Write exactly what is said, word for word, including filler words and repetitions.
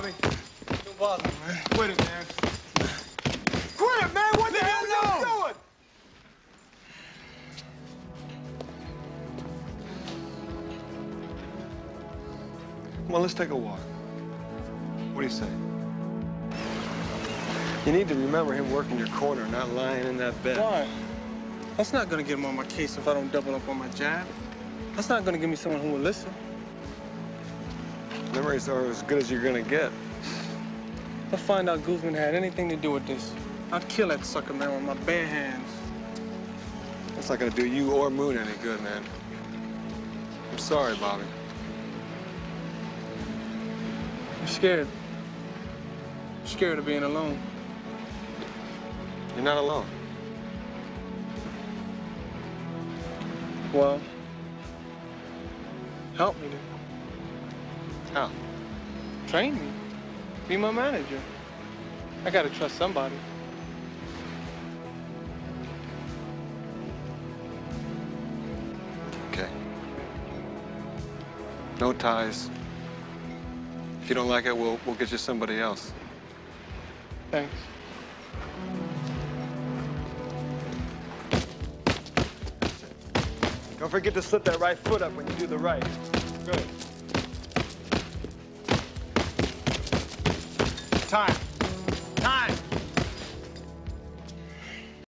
Bobby, don't bother me, man. Quit it, man. Quit it, man! What the hell are you doing? Come on, let's take a walk. What do you say? You need to remember him working your corner, not lying in that bed. Why? That's not gonna get him on my case if I don't double up on my job. That's not gonna give me someone who will listen. Memories are as good as you're gonna get. If I find out Guzman had anything to do with this, I'd kill that sucker, man, with my bare hands. That's not gonna do you or Moon any good, man. I'm sorry, Bobby. I'm scared. I'm scared of being alone. You're not alone. Well, help me, dude. How? Train me. Be my manager. I gotta trust somebody. Okay. No ties. If you don't like it, we'll, we'll get you somebody else. Thanks. Don't forget to slip that right foot up when you do the right. Good. Time.